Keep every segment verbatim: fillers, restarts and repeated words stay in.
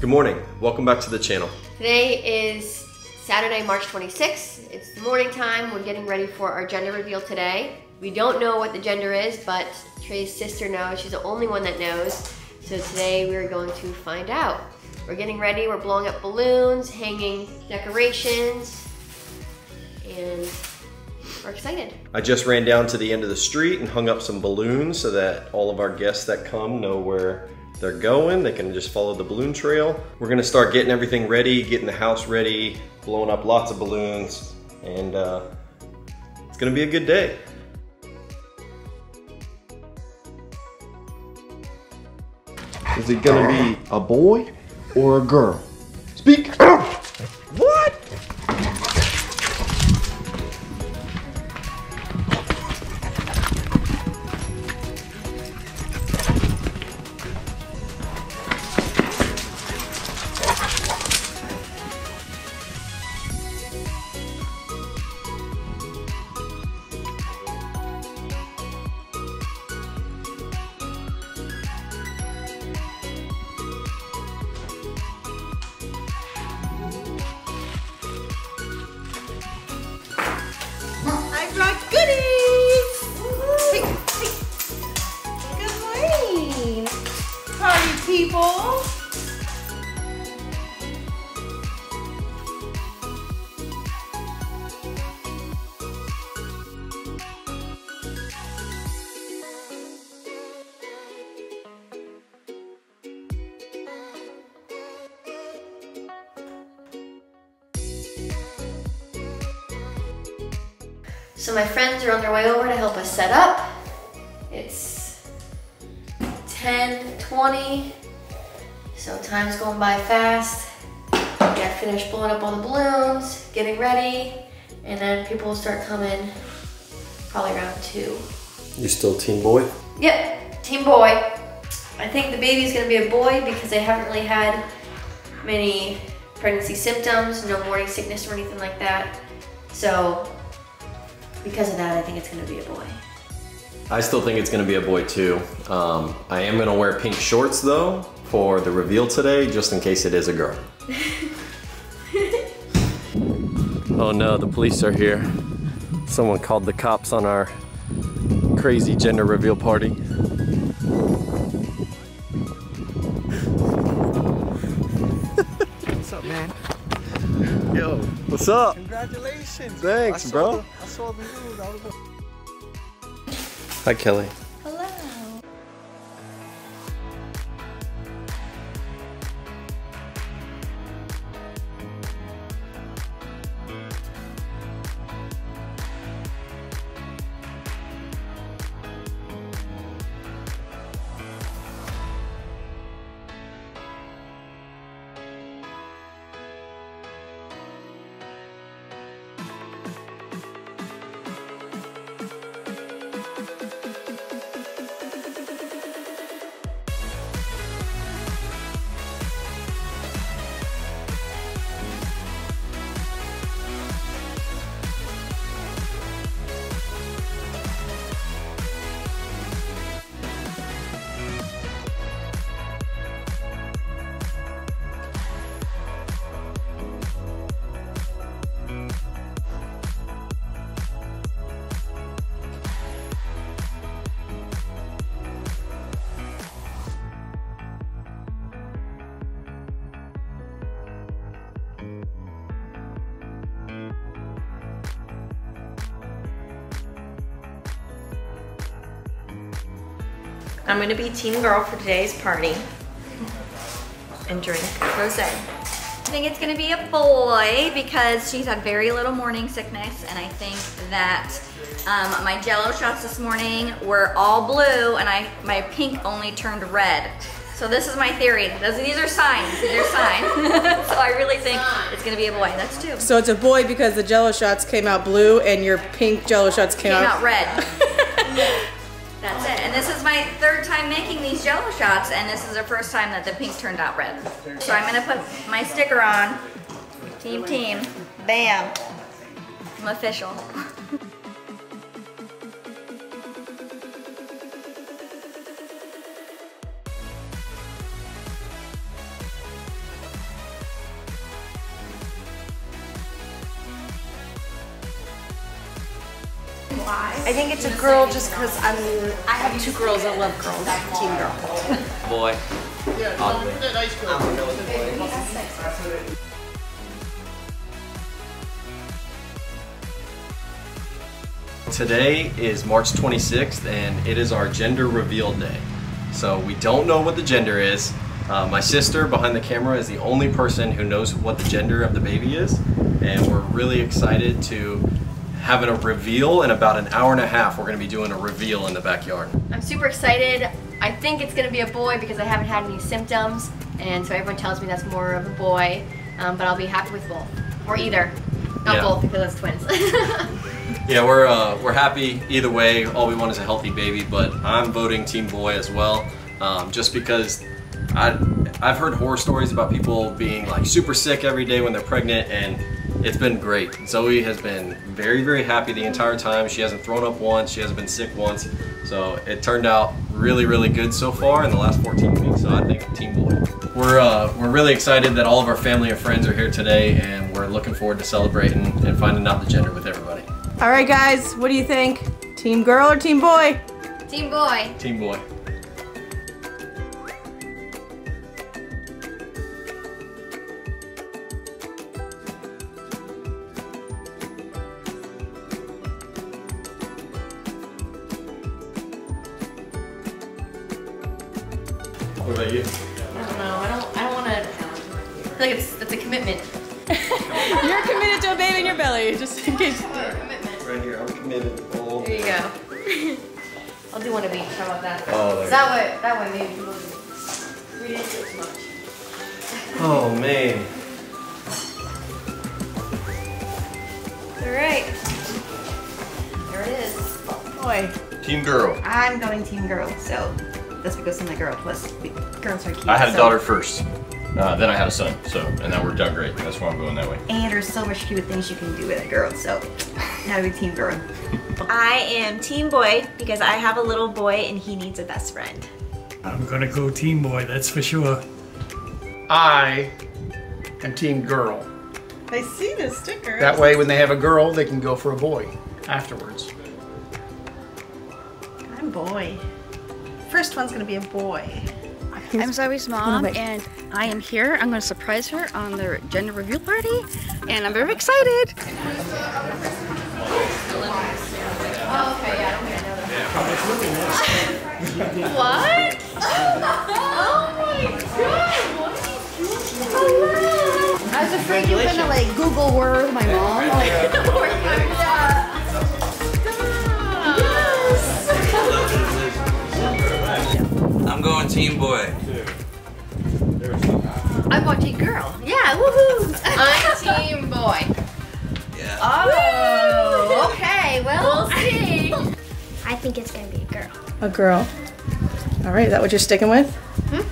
Good morning, welcome back to the channel. Today is Saturday, March twenty-sixth. It's the morning time. We're getting ready for our gender reveal today. We don't know what the gender is, but Trey's sister knows. She's the only one that knows. So today we're going to find out. We're getting ready, we're blowing up balloons, hanging decorations, and we're excited. I just ran down to the end of the street and hung up some balloons so that all of our guests that come know where they're going, they can just follow the balloon trail. We're gonna start getting everything ready, getting the house ready, blowing up lots of balloons, and uh, it's gonna be a good day. Is it gonna be a boy or a girl? Speak! What? People. So my friends are on their way over to help us set up. It's ten twenty. So time's going by fast. I got finished blowing up all the balloons, getting ready, and then people will start coming probably around two. You still team boy? Yep, team boy. I think the baby's gonna be a boy because they haven't really had many pregnancy symptoms, no morning sickness or anything like that. So because of that, I think it's gonna be a boy. I still think it's gonna be a boy too. Um, I am gonna wear pink shorts though for the reveal today, just in case it is a girl. Oh no, the police are here. Someone called the cops on our crazy gender reveal party. What's up, man? Yo. What's up? Congratulations. Thanks, I bro. The, I saw the news. I was a Hi, Kelly. Hello. I'm going to be team girl for today's party and drink rosé. I think it's going to be a boy because she's had very little morning sickness, and I think that um, my Jello shots this morning were all blue and I my pink only turned red. So this is my theory. Those, these are signs. These are signs. So I really think it's going to be a boy. That's two. So it's a boy because the Jello shots came out blue and your pink Jello shots came, came out, out red. That's it. And this is my third time making these Jello shots, and this is the first time that the pink turned out red. So I'm gonna put my sticker on. Team, team. Bam. I'm official. I think it's a girl just because I'm. I have two girls that love girls. Team girl. Boy. Yeah, oh. Boy. Today is March twenty-sixth and it is our gender reveal day. So we don't know what the gender is. Uh, my sister behind the camera is the only person who knows what the gender of the baby is, and we're really excited to have a reveal. In about an hour and a half we're going to be doing a reveal in the backyard. I'm super excited. I think it's going to be a boy because I haven't had any symptoms, and so everyone tells me that's more of a boy, um, but I'll be happy with both. Or either. Not yeah. both, because that's twins. Yeah, we're uh, we're happy either way. All we want is a healthy baby, but I'm voting Team Boy as well, um, just because I I've heard horror stories about people being like super sick every day when they're pregnant, and it's been great. Zoe has been very very happy the entire time. She hasn't thrown up once. She hasn't been sick once. So it turned out really really good so far in the last fourteen weeks. So I think Team Boy. We're uh, we're really excited that all of our family and friends are here today, and we're looking forward to celebrating and finding out the gender with everybody. All right, guys, what do you think? Team girl or team boy? Team boy. Team boy. What about you? I don't know. I don't. I don't want to. I feel like it's that's a commitment. You're committed to a baby in your belly, just in case. Right here, I'm committed. Oh. There you go. I'll do one of each. How about that? Oh, there that way, that way, maybe people we didn't do too much. Oh man. All right. There it is. Oh, boy. Team girl. I'm going team girl. So that's because I'm the girl. Plus, girls are cute. I had so. a daughter first. Uh, then I had a son, so, and that worked out great. That's why I'm going that way. And there's so much cute things you can do with a girl, so now we're team girl. I am team boy because I have a little boy and he needs a best friend. I'm gonna go team boy, that's for sure. I am team girl. I see the sticker. That way when they have a girl, they can go for a boy afterwards. I'm boy. First one's gonna be a boy. I'm Zoe's mom, and I am here. I'm going to surprise her on the gender reveal party, and I'm very excited. Oh, okay, yeah, I don't know that. What? Oh my god, what are you doing? Hello! I was afraid you were going to like Google word my mom. Like, yeah. I'm going team boy. I'm going team girl. Yeah, woohoo! I'm team boy. Yeah. Oh, woo! Okay, well, we'll see. I think it's going to be a girl. A girl. All right, is that what you're sticking with? Hmm?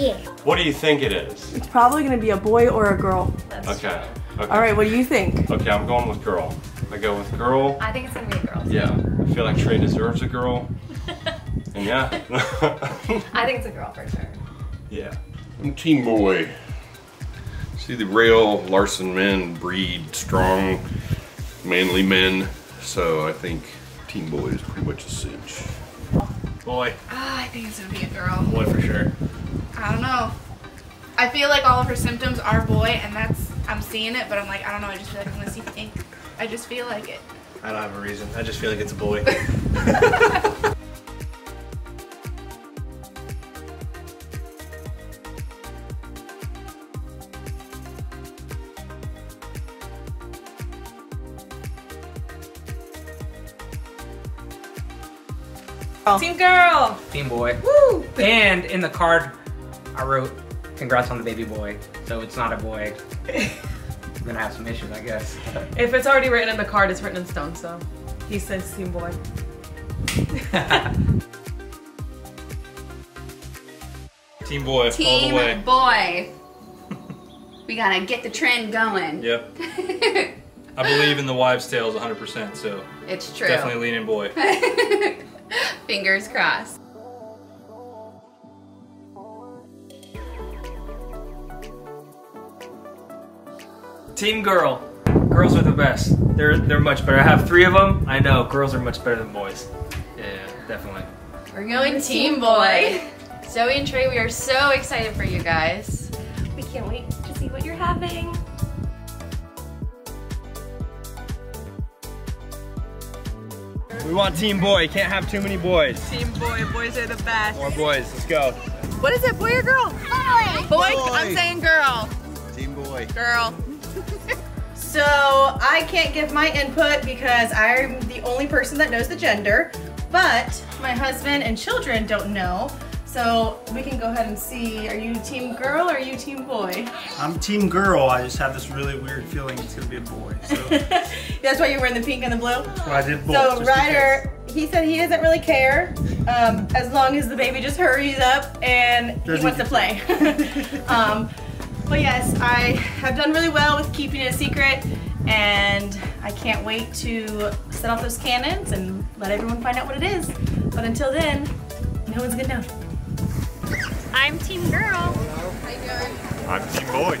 Yeah. What do you think it is? It's probably going to be a boy or a girl. That's okay. okay. All right, what do you think? Okay, I'm going with girl. I go with girl. I think it's going to be a girl. Yeah, I feel like Trey deserves a girl. Yeah. I think it's a girl for sure. Yeah. I'm team boy. See, the real Larson men breed strong, manly men. So I think team boy is pretty much a cinch. Boy. Oh, I think it's gonna be a girl. Boy for sure. I don't know. I feel like all of her symptoms are boy, and that's I'm seeing it, but I'm like I don't know. I just feel like I'm gonna see pink. I just feel like it. I don't have a reason. I just feel like it's a boy. Team girl! Team boy. Woo! And in the card, I wrote, congrats on the baby boy. So it's not a boy. I'm gonna have some issues, I guess. If it's already written in the card, it's written in stone, so he says team boy. Team boy, team all the way. Team boy. We gotta get the trend going. Yep. I believe in the wives' tales one hundred percent, so. It's true. Definitely leaning boy. Fingers crossed. Team girl. girls are the best. They're they're much better. I have three of them. I know girls are much better than boys. Yeah, definitely. We're going team boy. Zoe and Trey, we are so excited for you guys. We can't wait to see what you're having. We want team boy. Can't have too many boys. Team boy. Boys are the best. More boys. Let's go. What is it? Boy or girl? Boy. Boy. Boy. I'm saying girl. Team boy. Girl. So I can't give my input because I'm the only person that knows the gender, but my husband and children don't know. So we can go ahead and see, are you team girl or are you team boy? I'm team girl, I just have this really weird feeling it's gonna be a boy. So. That's why you're wearing the pink and the blue? Well, I did both. So Ryder, he said he doesn't really care um, as long as the baby just hurries up and he wants to play. um, but yes, I have done really well with keeping it a secret and I can't wait to set off those cannons and let everyone find out what it is. But until then, no one's gonna know. I'm team girl. Hello. How you doing? I'm team boy.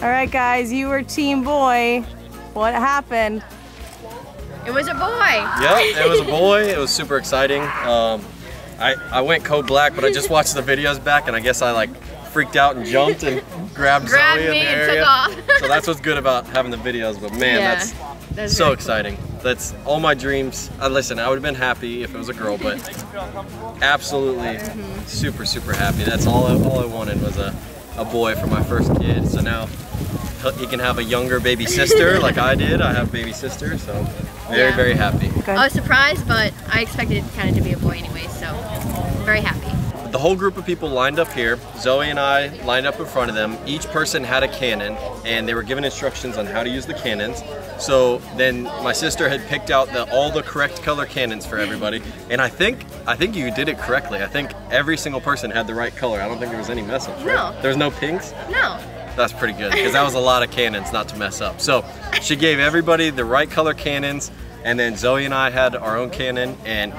All right, guys, you were team boy. What happened? It was a boy. Yep, it was a boy. It was super exciting. Um, I, I went code black, but I just watched the videos back, and I guess I like freaked out and jumped and grabbed, grabbed Zoe me in the area. And took off. So that's what's good about having the videos, but man, yeah, that's, that's so exciting. Cool. That's all my dreams. Uh, listen, I would have been happy if it was a girl, but absolutely mm-hmm. super, super happy. That's all I, all I wanted was a, a boy for my first kid. So now you can have a younger baby sister like I did. I have a baby sister, so very, yeah. very happy. Okay. I was surprised, but I expected it kind of to be a boy anyway, so very happy. The whole group of people lined up here. Zoe and I lined up in front of them. Each person had a cannon, and they were given instructions on how to use the cannons. So then my sister had picked out the, all the correct color cannons for everybody, and I think I think you did it correctly. I think every single person had the right color. I don't think there was any mess up. No. Right? There was no pinks? No. That's pretty good, because that was a lot of cannons not to mess up. So she gave everybody the right color cannons, and then Zoe and I had our own cannon, and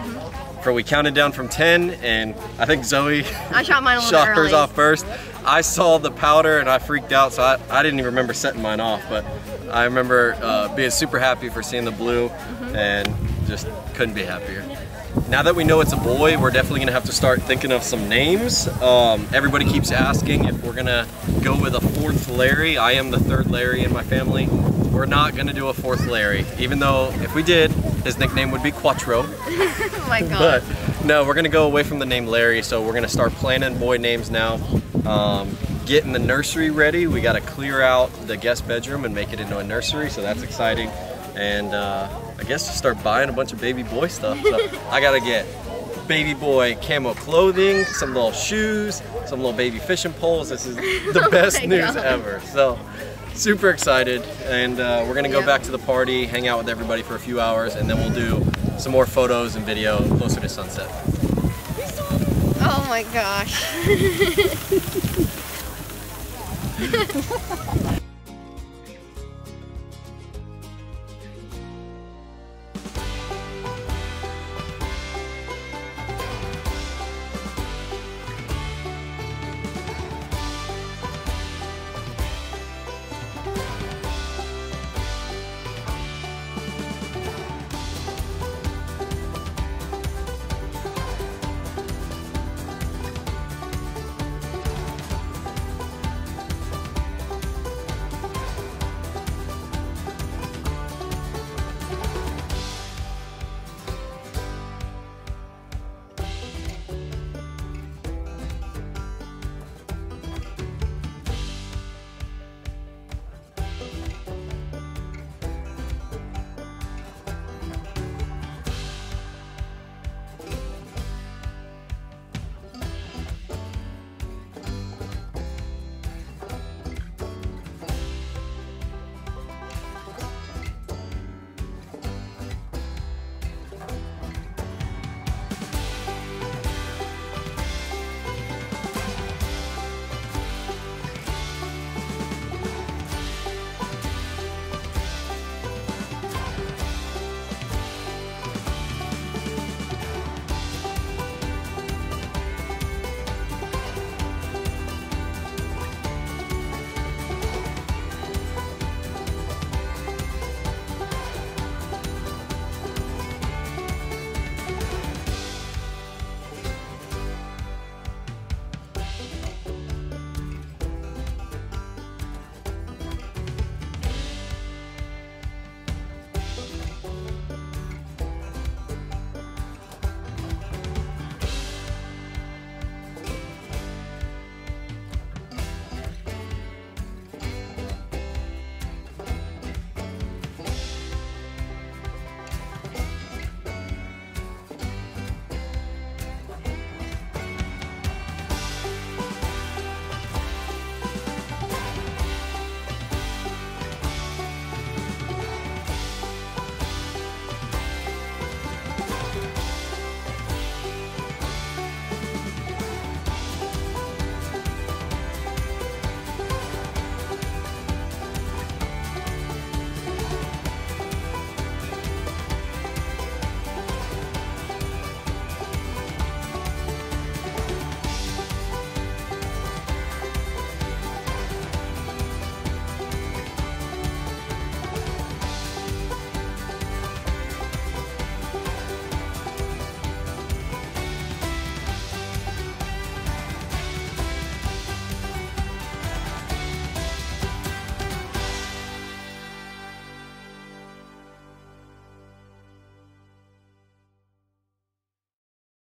for we counted down from ten, and I think Zoe I shot, mine a shot hers early. off first. I saw the powder and I freaked out, so I, I didn't even remember setting mine off, but I remember uh, being super happy for seeing the blue mm-hmm. and just couldn't be happier. Now that we know it's a boy, we're definitely gonna have to start thinking of some names. Um, everybody keeps asking if we're gonna go with a fourth Larry. I am the third Larry in my family. we're not gonna do a fourth Larry, even though if we did, his nickname would be Quattro. Oh my God. But no, we're gonna go away from the name Larry, so we're gonna start planning boy names now. Um, getting the nursery ready. We gotta clear out the guest bedroom and make it into a nursery, so that's exciting. And uh, I guess just start buying a bunch of baby boy stuff. So I gotta get baby boy camo clothing, some little shoes, some little baby fishing poles. This is the oh best news God. ever. So super excited, and uh, we're gonna go yeah. back to the party, hang out with everybody for a few hours, and then we'll do some more photos and video closer to sunset. Oh my gosh.